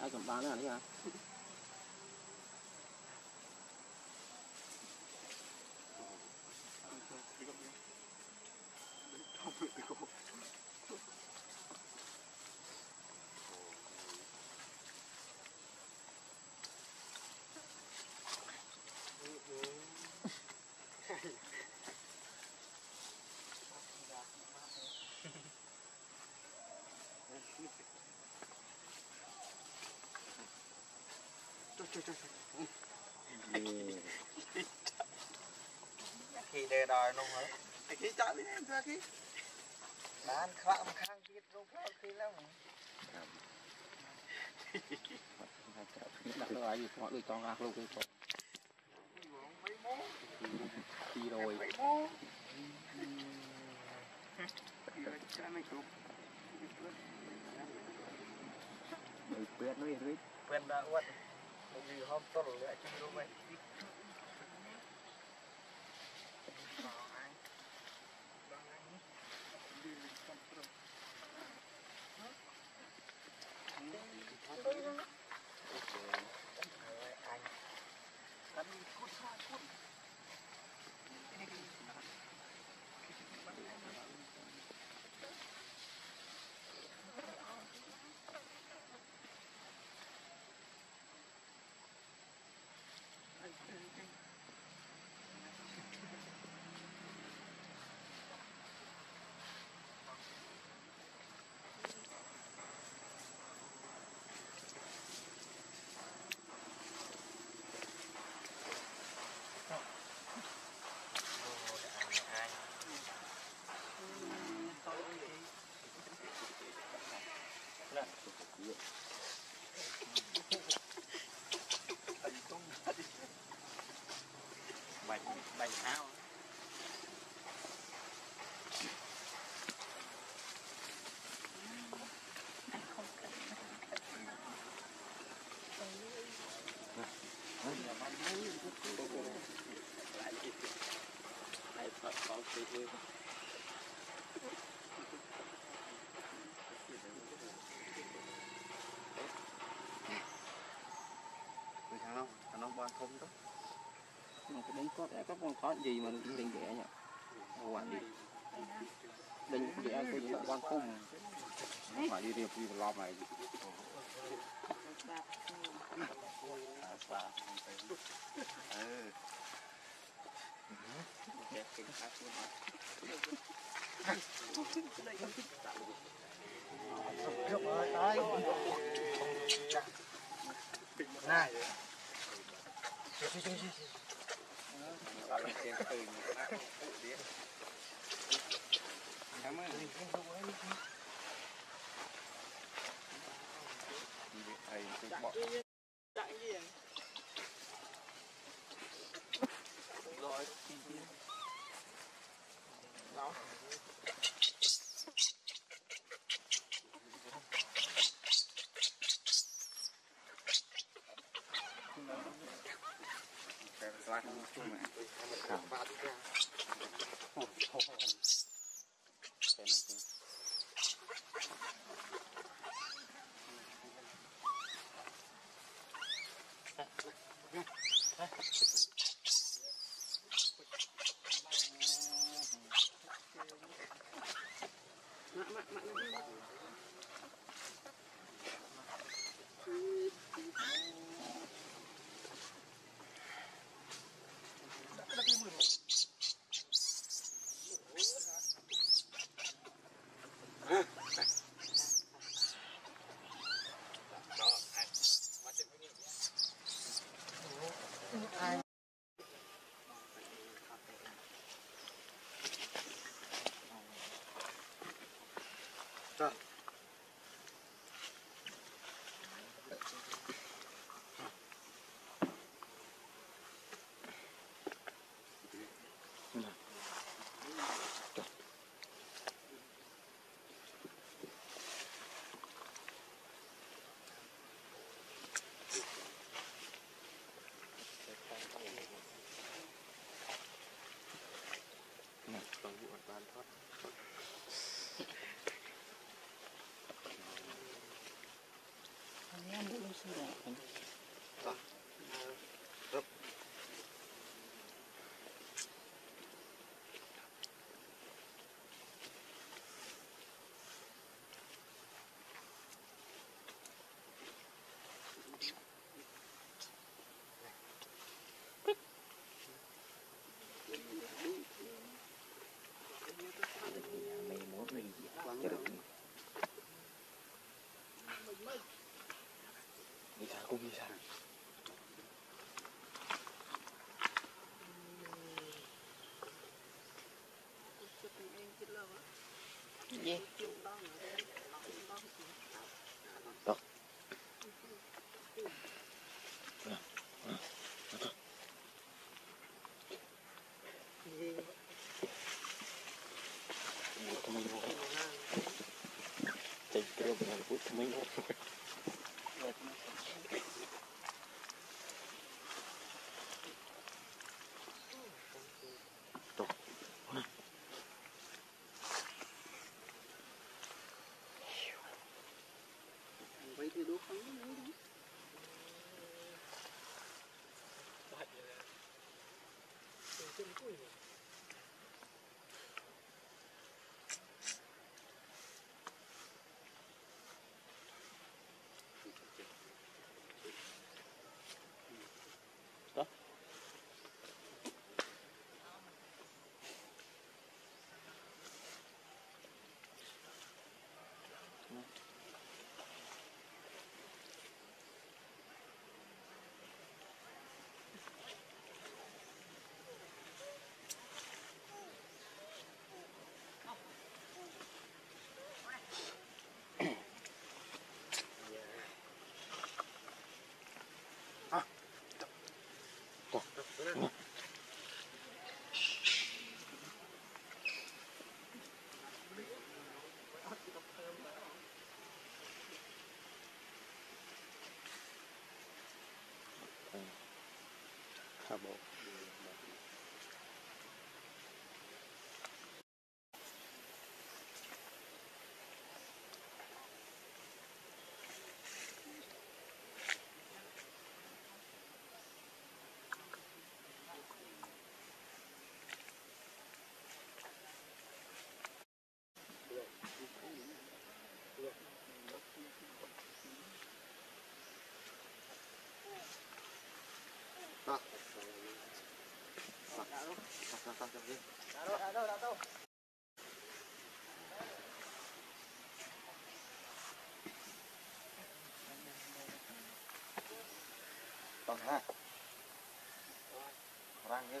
ai cầm ba nữa đấy à? Khi đề đòi luôn hả? Khi chạy đi em ra khi bán khóa một khang kia đâu có khi lắm đặt nó lại gì họ được cho ngạc luôn cái chỗ đi rồi quên nó đi quên đã quên vì hôm tôi lại chung với mình. Không đó. Mà cái đánh cốt có con có gì mà đánh ghẻ nhỉ? Hoàn đi. Đánh ghẻ cái gì con không. Phải đi điệp đi lo này. Này. Hãy subscribe cho kênh Ghiền Mì Gõ để không bỏ lỡ Yeah. Taruh. Bang ha. Orang ya.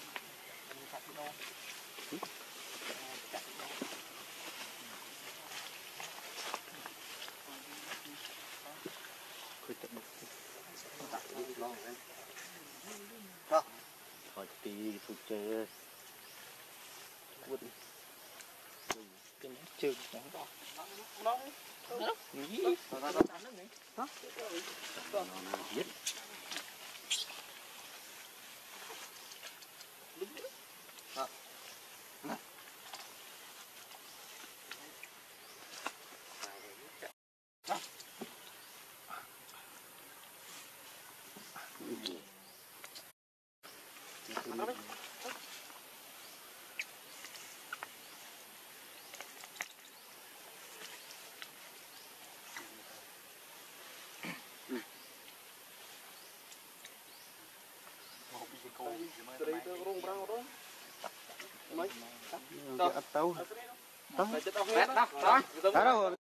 Hỏi tí phụ trợ quất cái nét trơn đó nó biết ấp tàu đó đó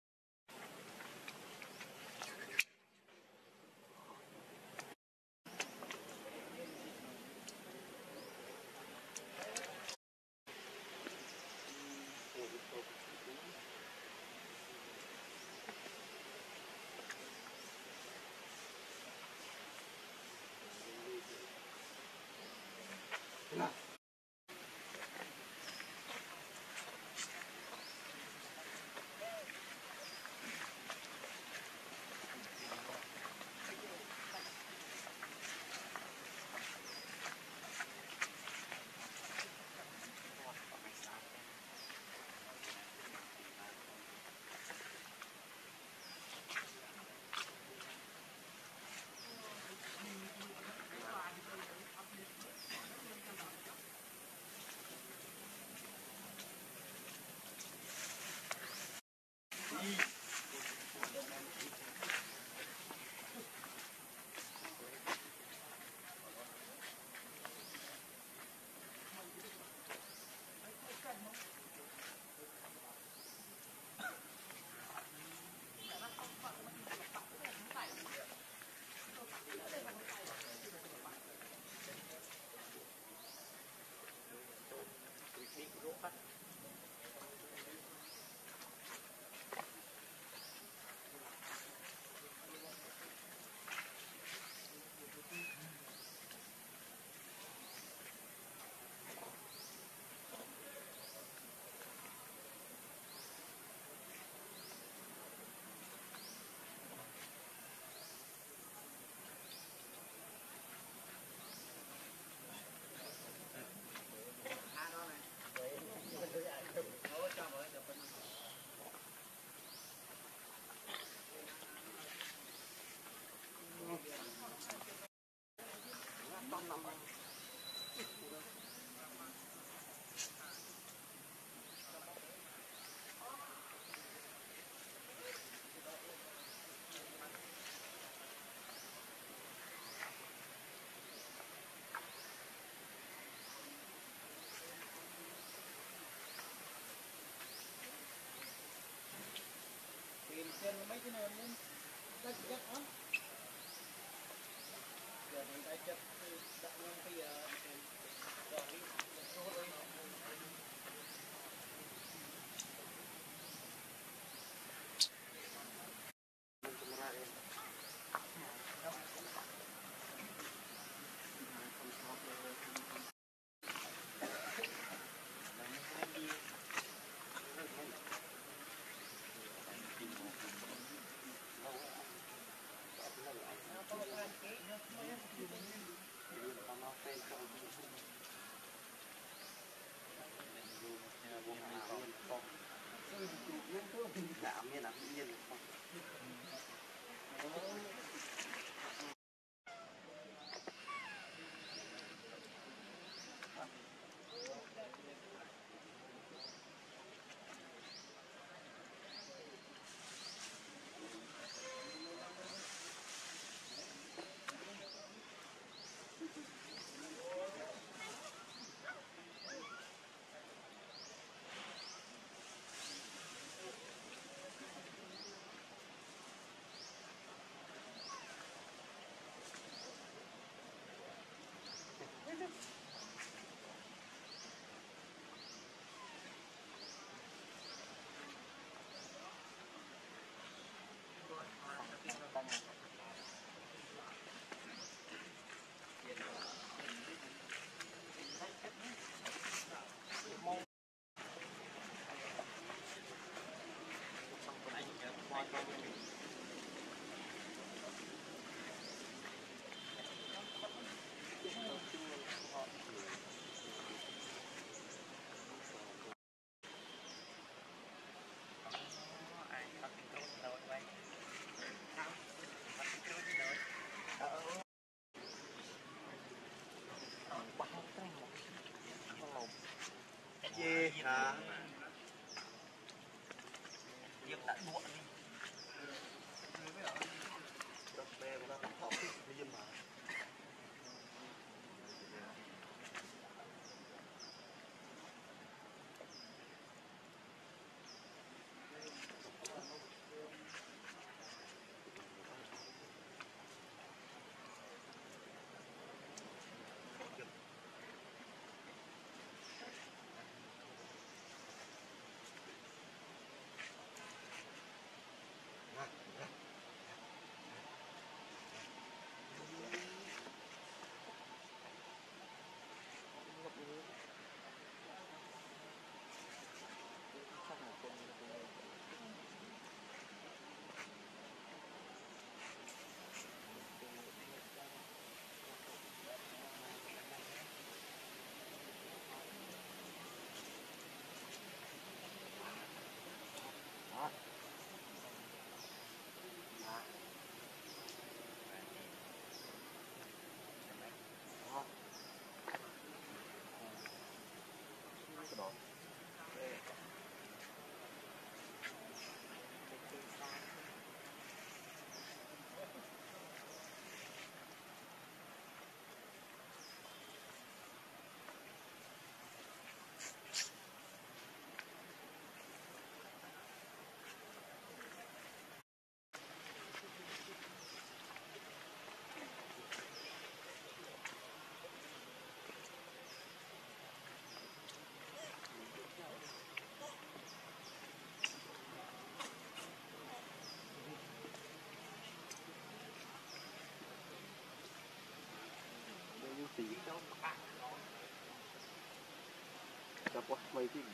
Đập quá, mấy cái gì?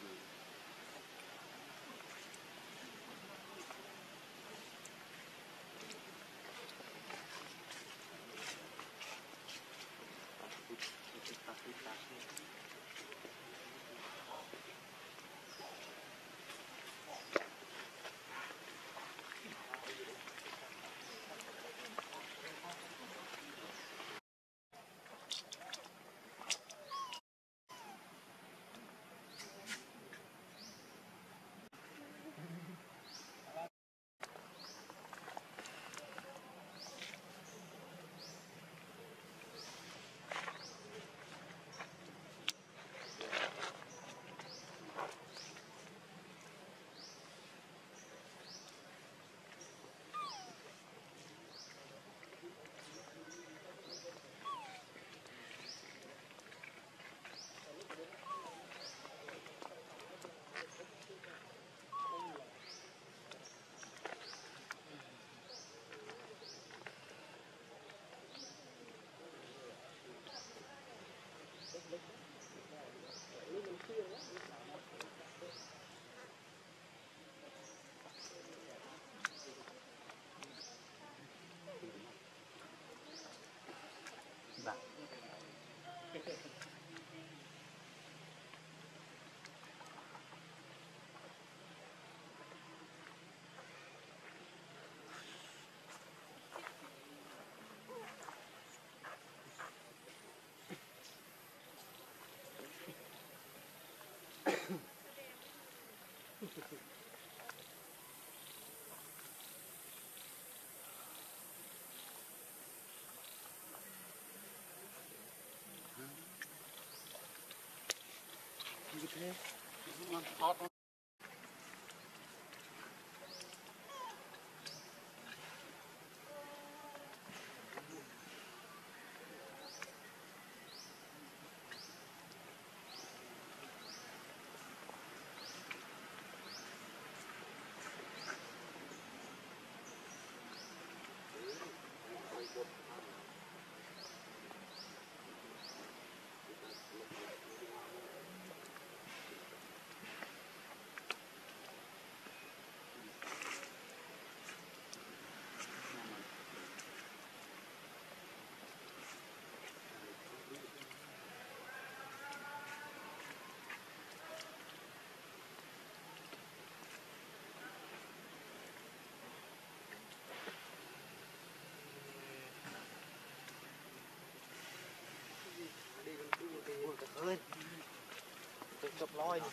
Hot. Ơi, tôi chụp loi đi.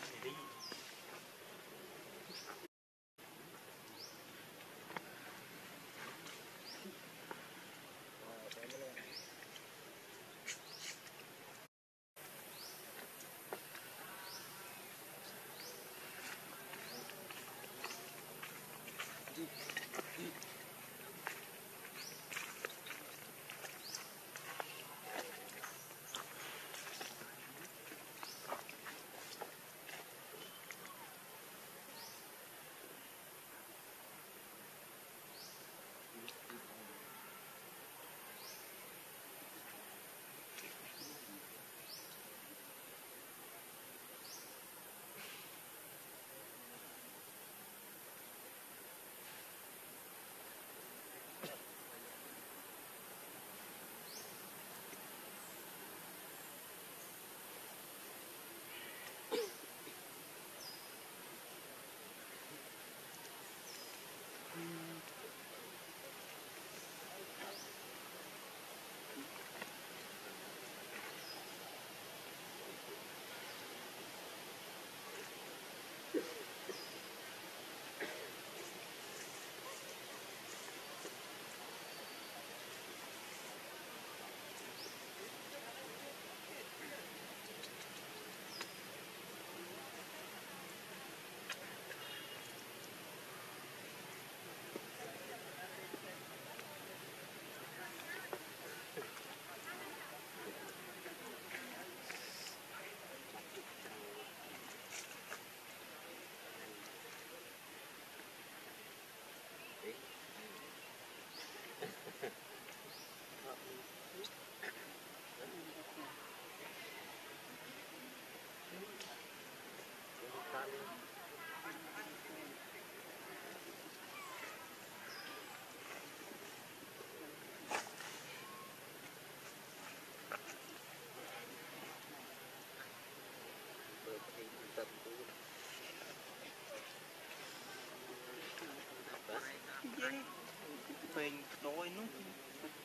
Mình đôi nó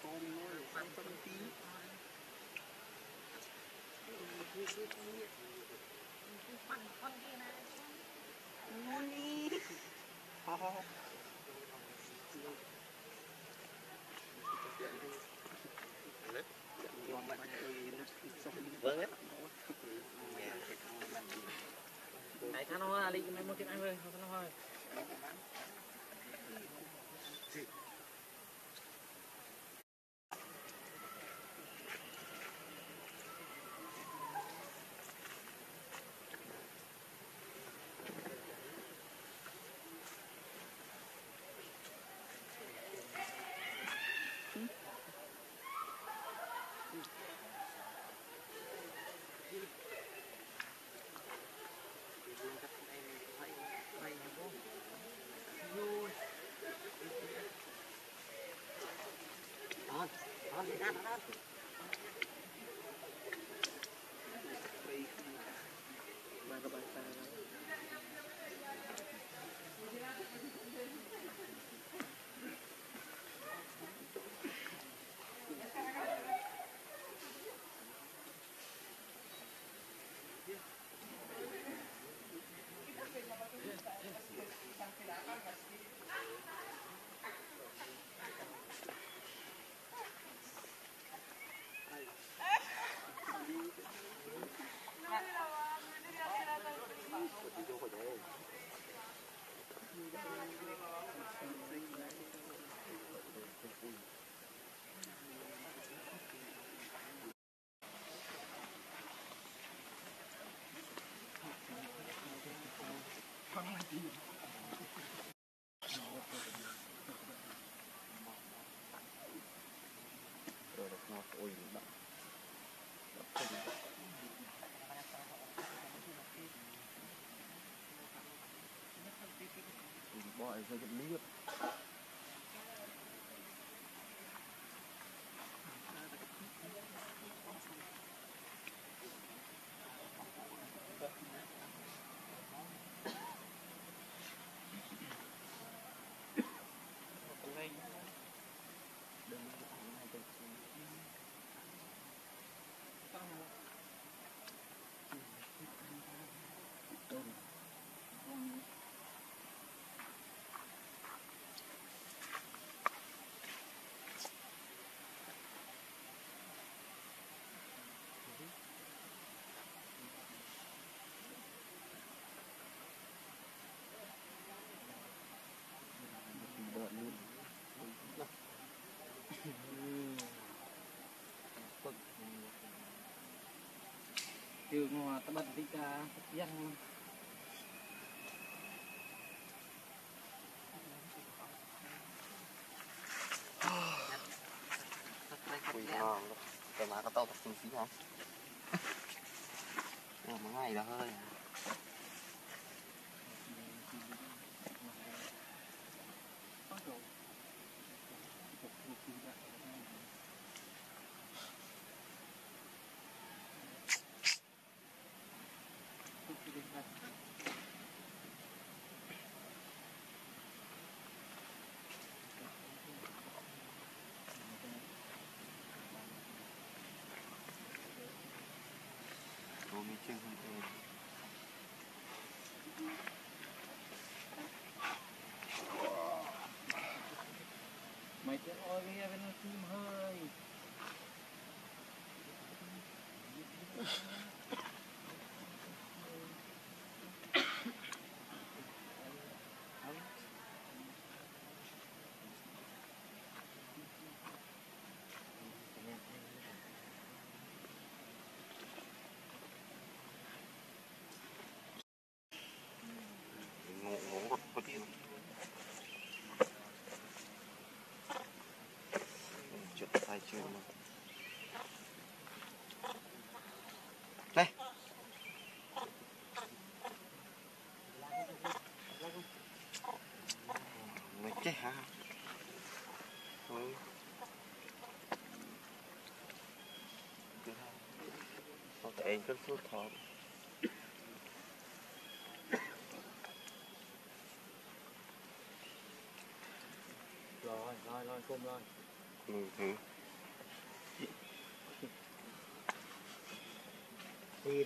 tôm nó ăn phân tí này thằng nó đi mấy món thịt ăn rồi thằng nó thôi oyunda. Boy, it's like a leader. Từ ngoài ta bật đi cả rất luôn. Quỳ ngon lắm. Cái mà có tốt tập trung xí không? Mà ngay đó hơi à. Hãy subscribe cho kênh Ghiền Mì Gõ để không bỏ lỡ những video hấp dẫn. Đây. Mệt chết hả? Nó tệ rất suốt thọt. Rồi, rồi, cơm rồi. Hãy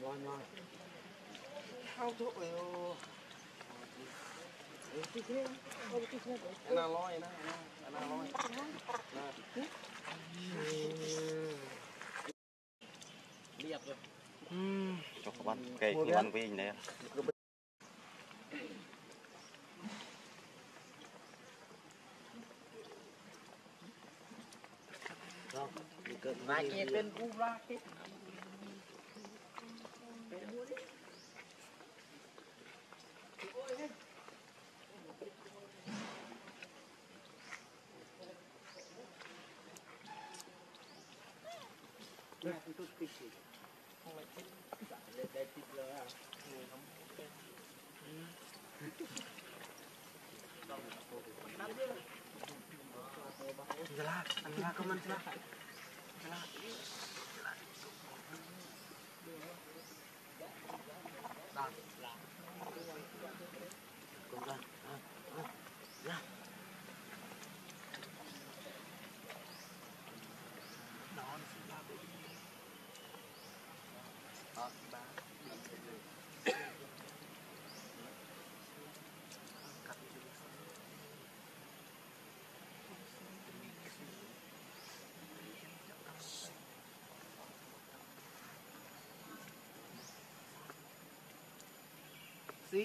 Rồi rồi. Thao thuốc rồi. Em nào lo vậy nè. Em nào lo vậy. Đi dập rồi. Cho các bạn kê các bạn viên này. Rồi. Jelas, kemen jelas. See?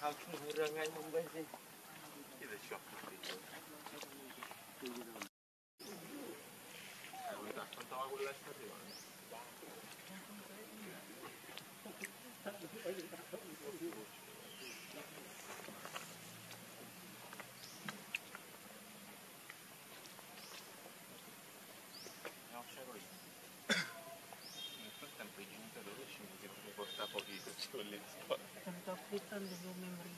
How to run a number? It's a shock. Kita dulu memberi.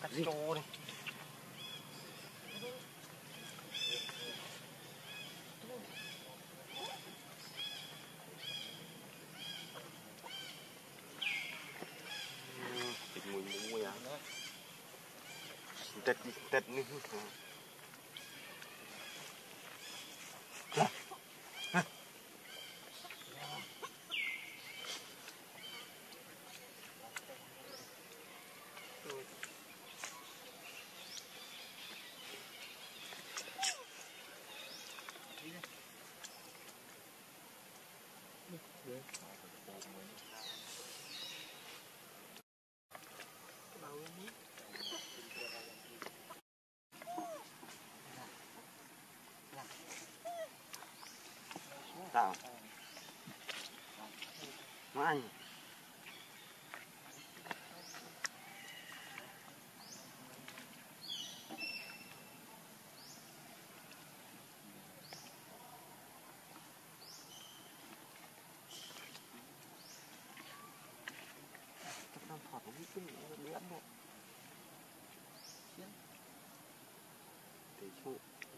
Cắt trô đi. Thịt mùi à? Thịt đi. Tao nó ăn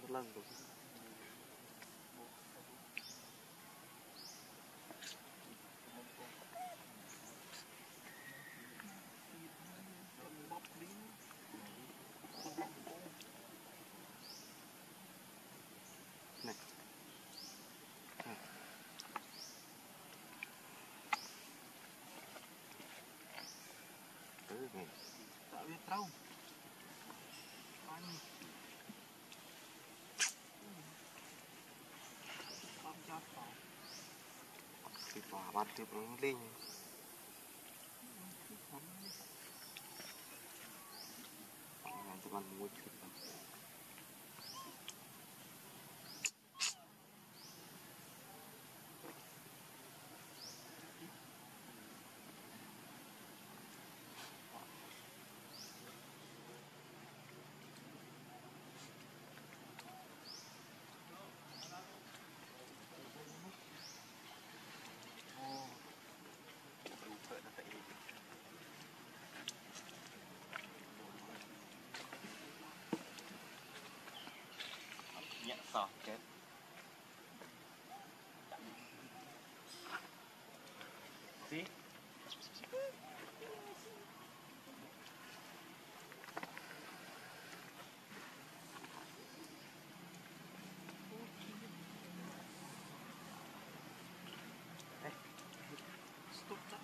lần rồi. Này. Này. Tạo biết đâu. Thì bỏ bắt tiếp linh ăn muối thịt sọt chết xí stop that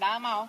đá màu.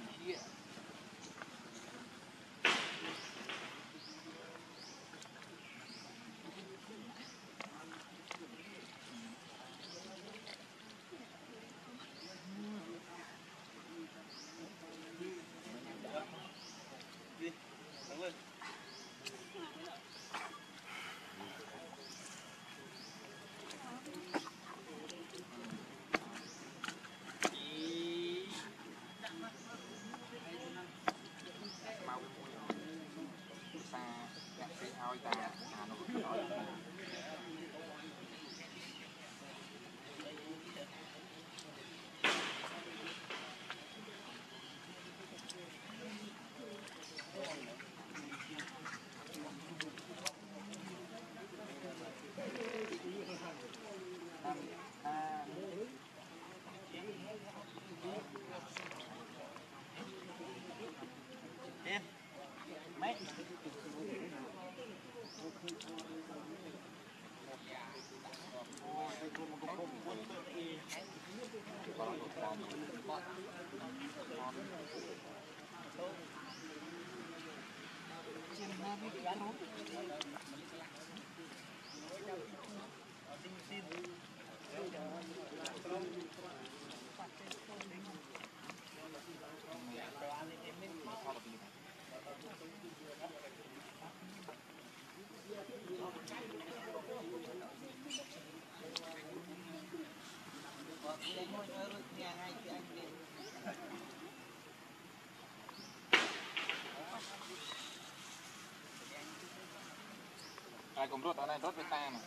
kia ai cũng rút ở đây rút với ta mà.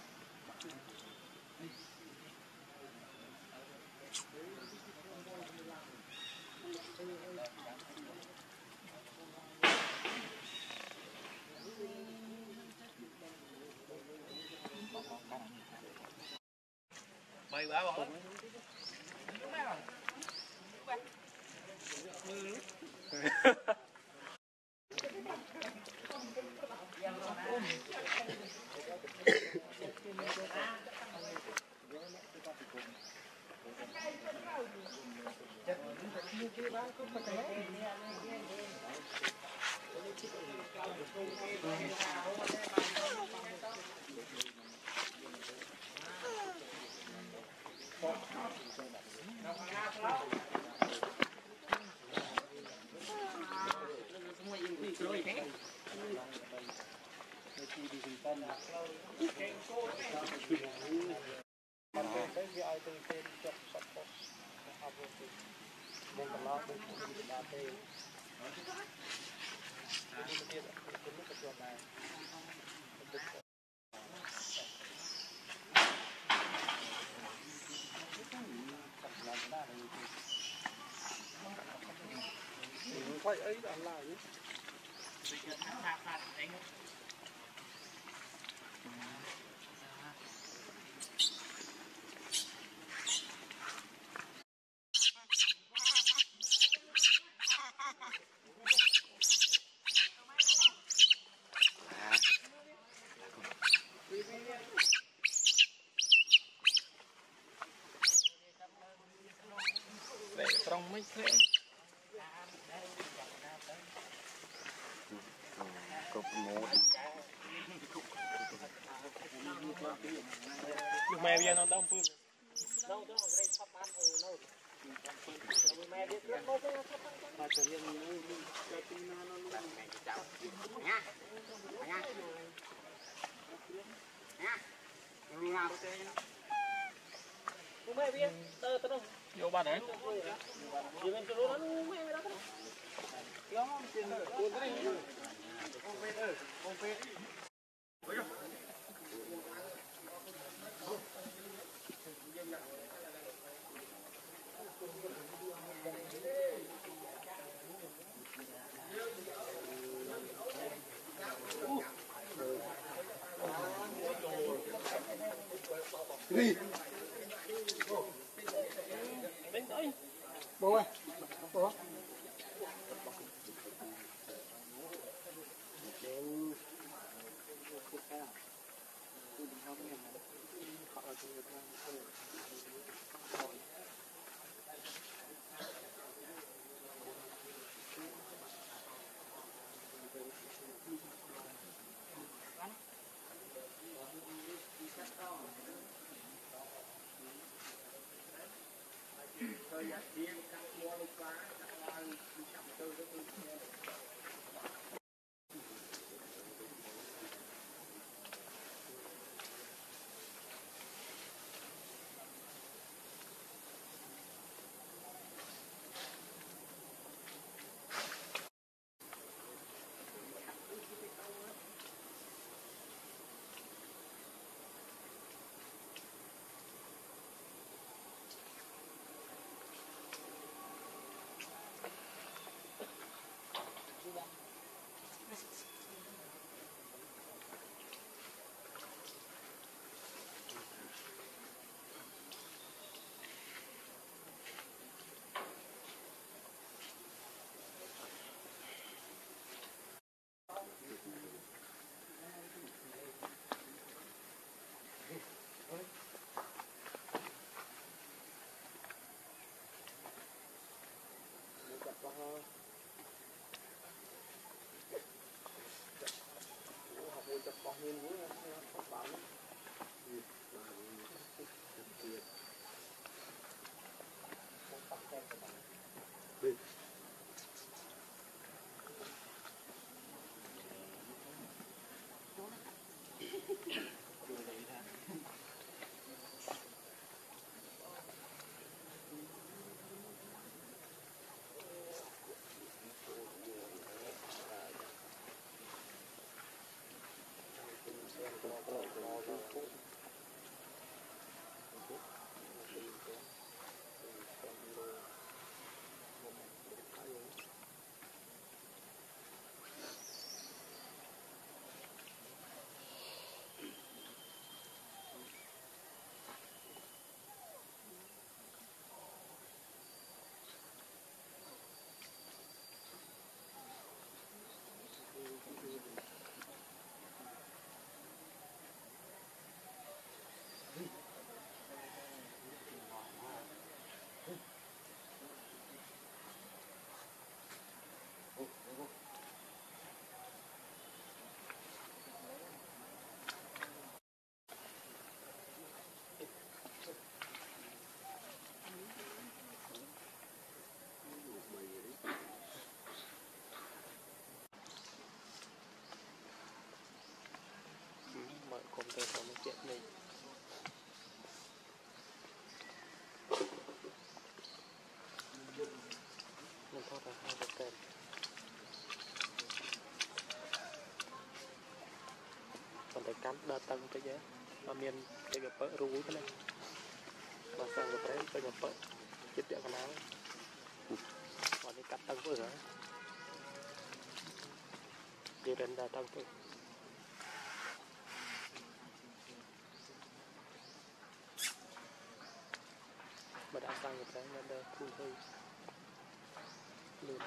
Bay bá không? Quay ấy là lại Đi. Bố ơi. Bố. Hãy subscribe cho kênh Ghiền Mì Gõ để không bỏ lỡ không thể không chết mình. Mình thoát ra hai vật kèm. Còn phải cắn đa tăng cái giá. Mà miền cái gặp bỡ rú cái này. Mà sang gặp đấy cái gặp bỡ chết tiệm con áo. Còn đi cắt tăng vừa rồi. Đi đến đa tăng thôi. Mà đã sang một cái nên khu hơi lùn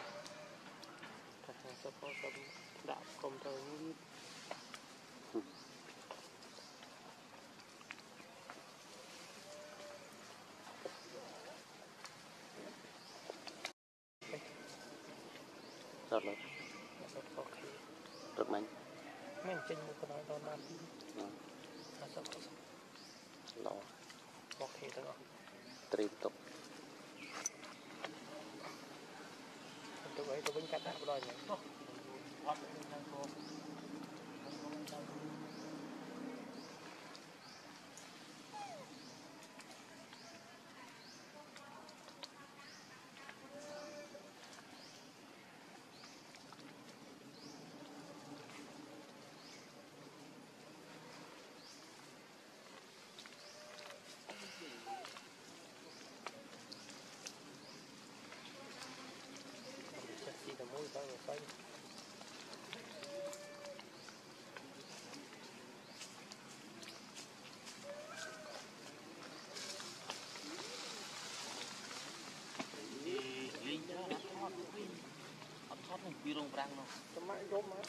thật là sắp có tâm đạo không thơ như ít rất lớn rất mạnh mình trên một cái đó nam là sắp có lò một thì đó Trintok. Untuk bayi tu banyak tak berdoanya. Hãy subscribe cho kênh Ghiền Mì Gõ để không bỏ lỡ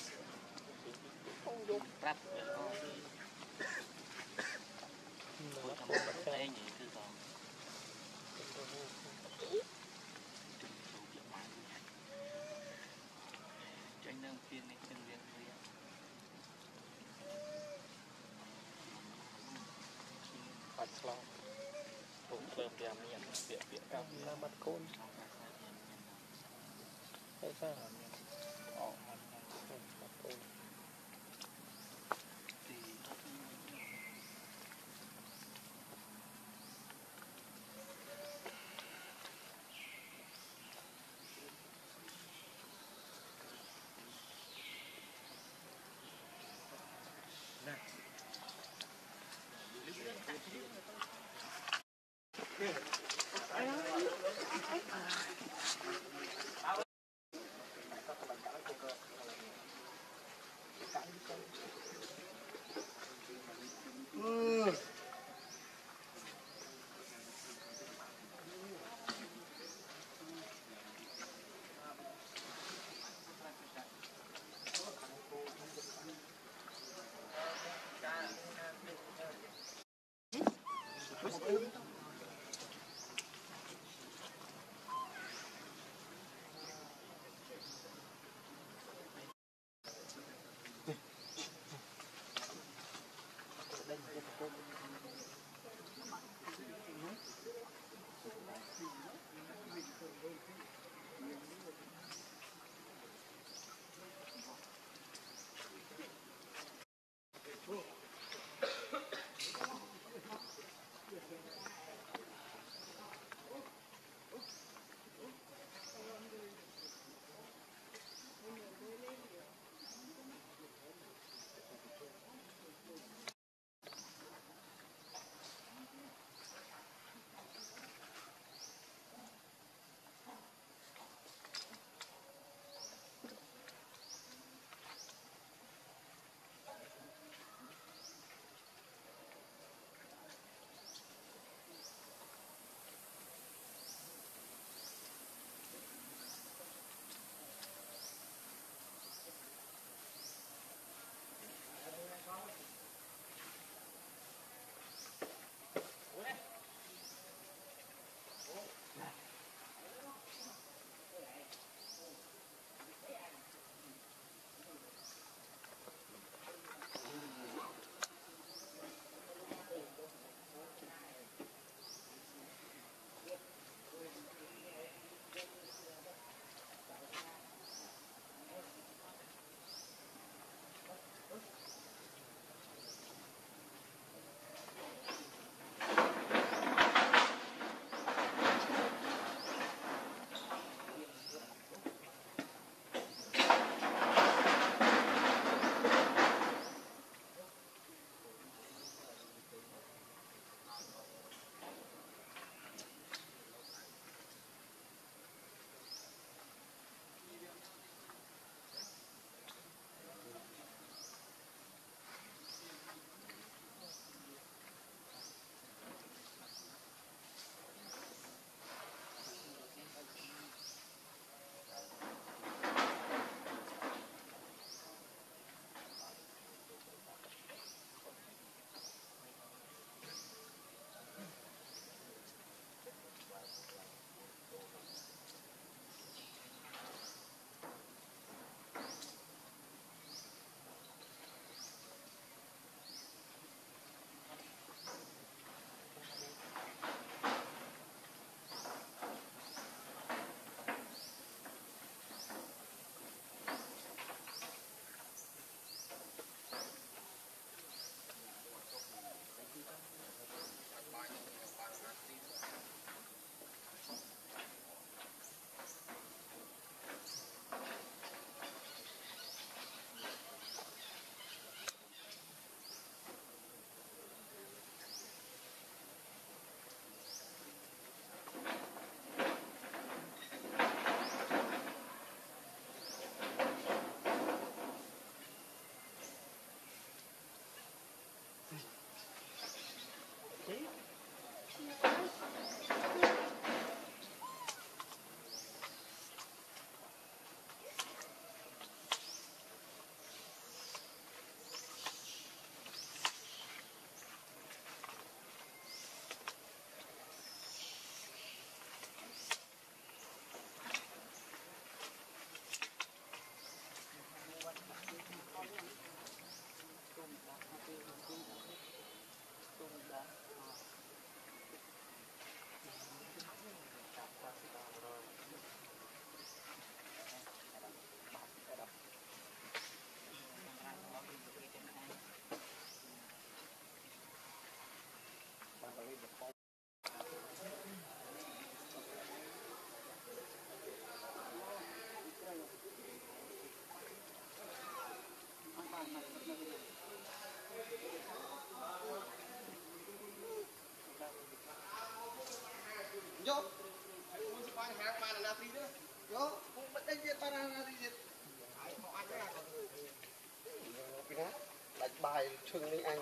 Đánh bài Trương Linh Anh.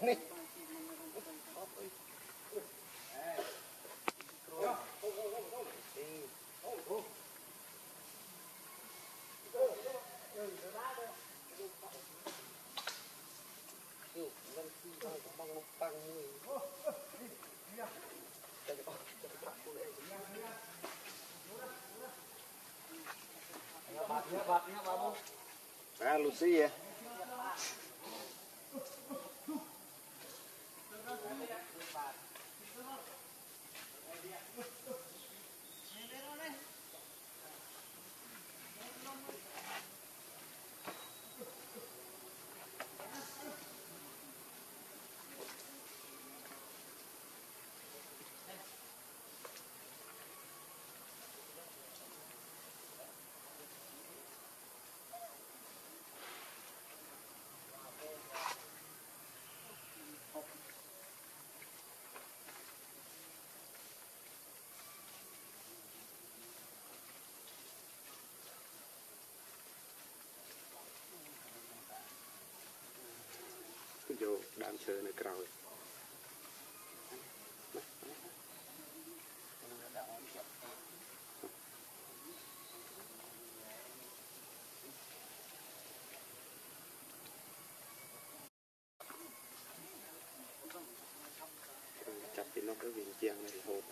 Này. Ah, Lucia. Vô đám chơi này cào rồi. Chặt thì nó cứ viền chiang này hộp.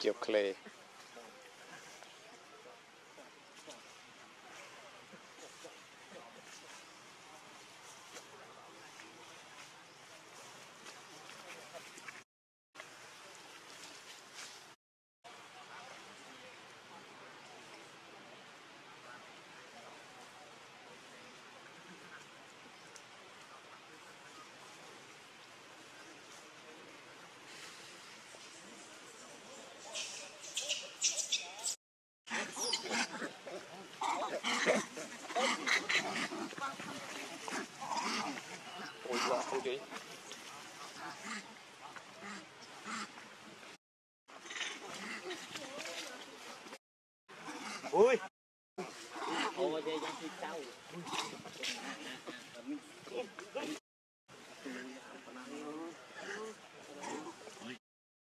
Chiều clay. Ui!